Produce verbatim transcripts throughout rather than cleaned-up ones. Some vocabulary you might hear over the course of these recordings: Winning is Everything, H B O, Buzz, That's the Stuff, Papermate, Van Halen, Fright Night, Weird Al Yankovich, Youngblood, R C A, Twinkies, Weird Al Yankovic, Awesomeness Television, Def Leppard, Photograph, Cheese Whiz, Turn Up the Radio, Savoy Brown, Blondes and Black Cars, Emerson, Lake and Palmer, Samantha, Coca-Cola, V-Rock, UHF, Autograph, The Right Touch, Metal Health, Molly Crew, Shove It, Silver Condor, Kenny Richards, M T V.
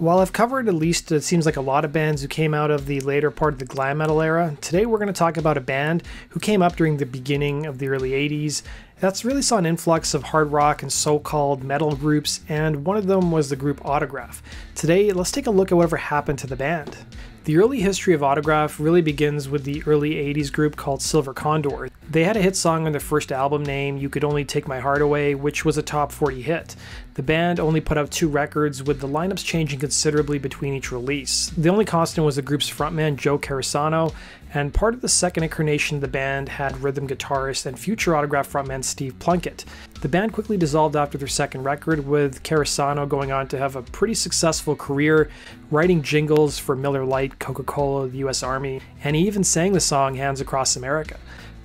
While I've covered at least it seems like a lot of bands who came out of the later part of the glam metal era, today we're going to talk about a band who came up during the beginning of the early eighties. That's really saw an influx of hard rock and so-called metal groups, and one of them was the group Autograph. Today, let's take a look at whatever happened to the band. The early history of Autograph really begins with the early eighties group called Silver Condor. They had a hit song on their first album named You Could Only Take My Heart Away, which was a top forty hit. The band only put out two records, with the lineups changing considerably between each release. The only constant was the group's frontman Joe Carusano, and part of the second incarnation of the band had rhythm guitarist and future Autograph frontman Steve Plunkett. The band quickly dissolved after their second record, with Carusano going on to have a pretty successful career, writing jingles for Miller Lite, Coca-Cola, the U S Army, and he even sang the song Hands Across America.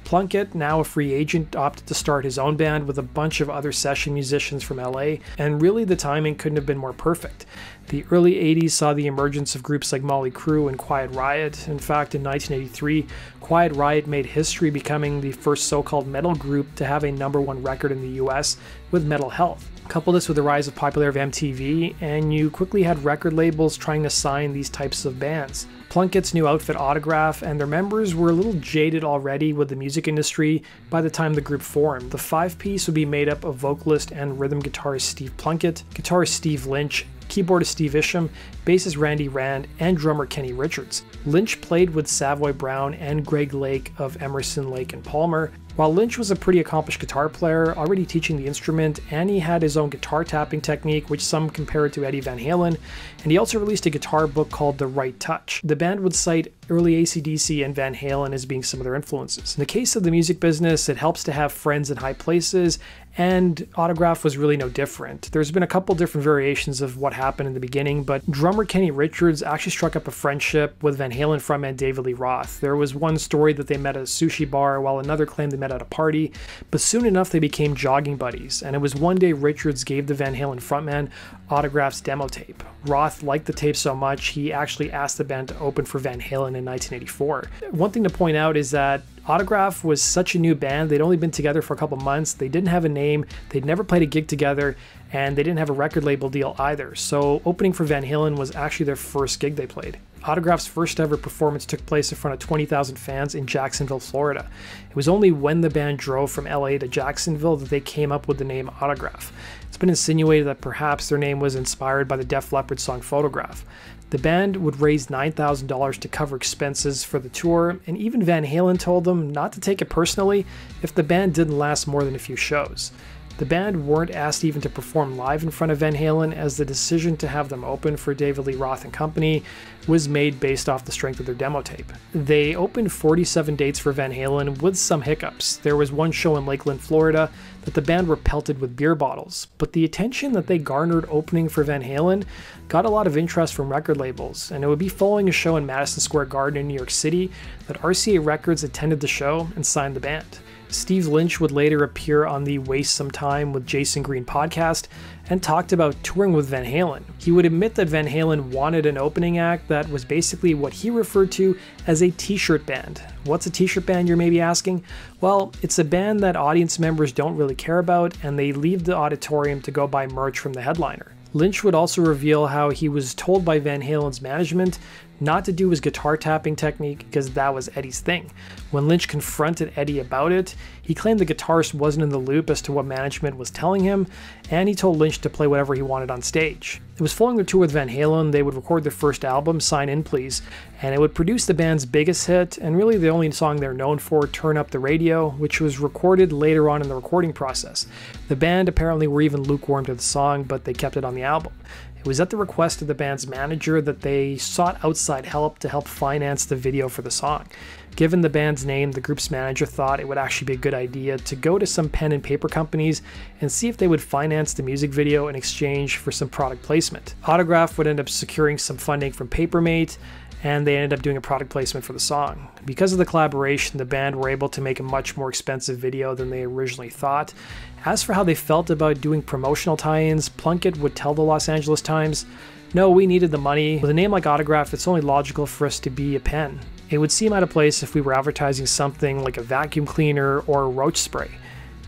Plunkett, now a free agent, opted to start his own band with a bunch of other session musicians from L A, and really the timing couldn't have been more perfect. The early eighties saw the emergence of groups like Molly Crew and Quiet Riot. In fact, in nineteen eighty-three, Quiet Riot made history, becoming the first so-called metal group to have a number one record in the U S with Metal Health. Couple this with the rise of popularity of M T V, and you quickly had record labels trying to sign these types of bands. Plunkett's new outfit Autograph and their members were a little jaded already with the music industry by the time the group formed. The five-piece would be made up of vocalist and rhythm guitarist Steve Plunkett, guitarist Steve Lynch, keyboardist Steve Isham, bassist Randy Rand, and drummer Kenny Richards. Lynch played with Savoy Brown and Greg Lake of Emerson, Lake and Palmer. While Lynch was a pretty accomplished guitar player, already teaching the instrument, and he had his own guitar tapping technique, which some compared to Eddie Van Halen, and he also released a guitar book called The Right Touch. The band would cite early A C D C and Van Halen as being some of their influences. In the case of the music business, it helps to have friends in high places, and Autograph was really no different. There's been a couple different variations of what happened in the beginning, but drummer Kenny Richards actually struck up a friendship with Van Halen frontman David Lee Roth. There was one story that they met at a sushi bar, while another claimed they met at a party, but soon enough they became jogging buddies, and it was one day Richards gave the Van Halen frontman Autograph's demo tape. Roth liked the tape so much, he actually asked the band to open for Van Halen in nineteen eighty-four. One thing to point out is that Autograph was such a new band, they'd only been together for a couple months, they didn't have a name, they'd never played a gig together, and they didn't have a record label deal either, so opening for Van Halen was actually their first gig they played. Autograph's first ever performance took place in front of twenty thousand fans in Jacksonville, Florida. It was only when the band drove from L A to Jacksonville that they came up with the name Autograph. It's been insinuated that perhaps their name was inspired by the Def Leppard song Photograph. The band would raise nine thousand dollars to cover expenses for the tour, and even Van Halen told them not to take it personally if the band didn't last more than a few shows. The band weren't asked even to perform live in front of Van Halen, as the decision to have them open for David Lee Roth and company was made based off the strength of their demo tape. They opened forty-seven dates for Van Halen with some hiccups. There was one show in Lakeland, Florida that the band were pelted with beer bottles, but the attention that they garnered opening for Van Halen got a lot of interest from record labels, and it would be following a show in Madison Square Garden in New York City that R C A Records attended the show and signed the band. Steve Lynch would later appear on the Waste Some Time with Jason Green podcast and talked about touring with Van Halen. He would admit that Van Halen wanted an opening act that was basically what he referred to as a t-shirt band. What's a t-shirt band, you're maybe asking? Well, it's a band that audience members don't really care about, and they leave the auditorium to go buy merch from the headliner. Lynch would also reveal how he was told by Van Halen's management not to do his guitar tapping technique because that was Eddie's thing. When Lynch confronted Eddie about it, he claimed the guitarist wasn't in the loop as to what management was telling him, and he told Lynch to play whatever he wanted on stage. It was following their tour with Van Halen, they would record their first album, Sign In, Please, and it would produce the band's biggest hit, and really the only song they're known for, Turn Up the Radio, which was recorded later on in the recording process. The band apparently were even lukewarm to the song, but they kept it on the album. It was at the request of the band's manager that they sought outside help to help finance the video for the song. Given the band's name, the group's manager thought it would actually be a good idea to go to some pen and paper companies and see if they would finance the music video in exchange for some product placement. Autograph would end up securing some funding from Papermate, and they ended up doing a product placement for the song. Because of the collaboration, the band were able to make a much more expensive video than they originally thought. As for how they felt about doing promotional tie-ins, Plunkett would tell the Los Angeles Times, "No, we needed the money. With a name like Autograph, it's only logical for us to be a pen. It would seem out of place if we were advertising something like a vacuum cleaner or a roach spray.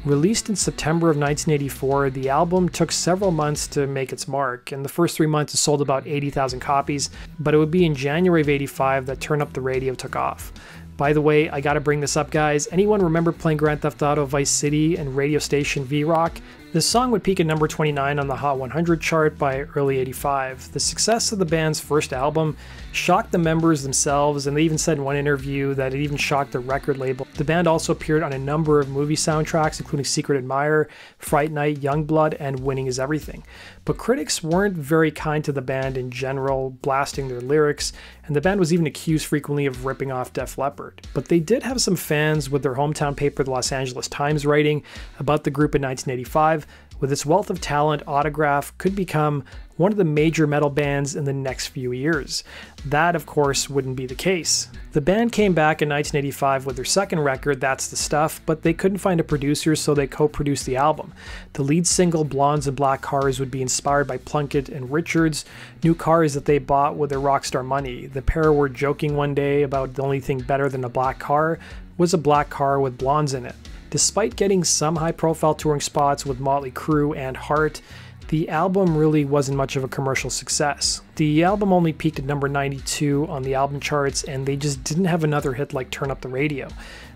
Released in September of nineteen eighty-four, the album took several months to make its mark. In the first three months it sold about eighty thousand copies, but it would be in January of eighty-five that Turn Up the Radio took off. By the way, I gotta bring this up, guys. Anyone remember playing Grand Theft Auto Vice City and radio station V-Rock? This song would peak at number twenty-nine on the Hot one hundred chart by early eighty-five. The success of the band's first album shocked the members themselves, and they even said in one interview that it even shocked the record label. The band also appeared on a number of movie soundtracks, including Secret Admirer, Fright Night, Youngblood, and Winning is Everything. But critics weren't very kind to the band in general, blasting their lyrics, and the band was even accused frequently of ripping off Def Leppard. But they did have some fans, with their hometown paper, the Los Angeles Times, writing about the group in nineteen eighty-five. With its wealth of talent, Autograph could become one of the major metal bands in the next few years. That, of course, wouldn't be the case. The band came back in nineteen eighty-five with their second record, That's the Stuff, but they couldn't find a producer, so they co-produced the album. The lead single, Blondes and Black Cars, would be inspired by Plunkett and Richards, new cars that they bought with their rock star money. The pair were joking one day about the only thing better than a black car was a black car with blondes in it. Despite getting some high-profile touring spots with Molly Crew and Heart, the album really wasn't much of a commercial success. The album only peaked at number ninety-two on the album charts, and they just didn't have another hit like Turn Up the Radio.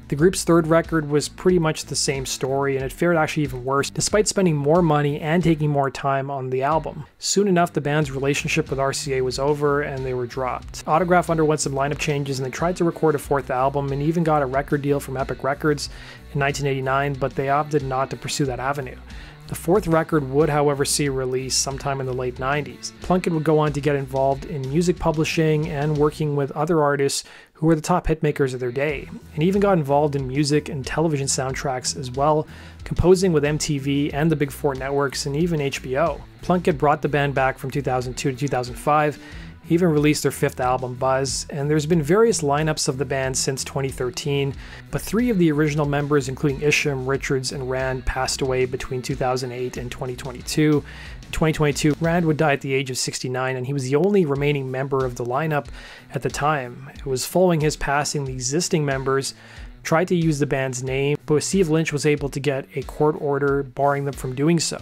The group's third record was pretty much the same story, and it fared actually even worse, despite spending more money and taking more time on the album. Soon enough, the band's relationship with R C A was over, and they were dropped. Autograph underwent some lineup changes, and they tried to record a fourth album, and even got a record deal from Epic Records in nineteen eighty-nine, but they opted not to pursue that avenue. The fourth record would, however, see release sometime in the late nineties. Plunkett would go on to get involved in music publishing and working with other artists who were the top hitmakers of their day, and even got involved in music and television soundtracks as well, composing with M T V and the Big Four networks and even H B O. Plunkett brought the band back from two thousand two to two thousand five, even released their fifth album, Buzz, and there's been various lineups of the band since twenty thirteen, but three of the original members, including Isham, Richards, and Rand, passed away between two thousand eight and twenty twenty-two. In twenty twenty-two, Rand would die at the age of sixty-nine, and he was the only remaining member of the lineup at the time. It was following his passing, the existing members tried to use the band's name, but Steve Lynch was able to get a court order barring them from doing so.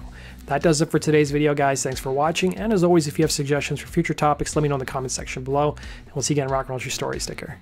That does it for today's video, guys. Thanks for watching, and as always, if you have suggestions for future topics, let me know in the comment section below, and we'll see you again in Rock and Roll True Stories. Take care.